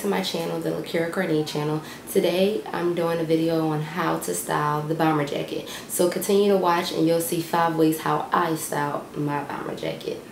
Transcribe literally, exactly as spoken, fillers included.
to my channel, the Lakira Karnae channel. Today I'm doing a video on how to style the bomber jacket. So continue to watch and you'll see five ways how I style my bomber jacket.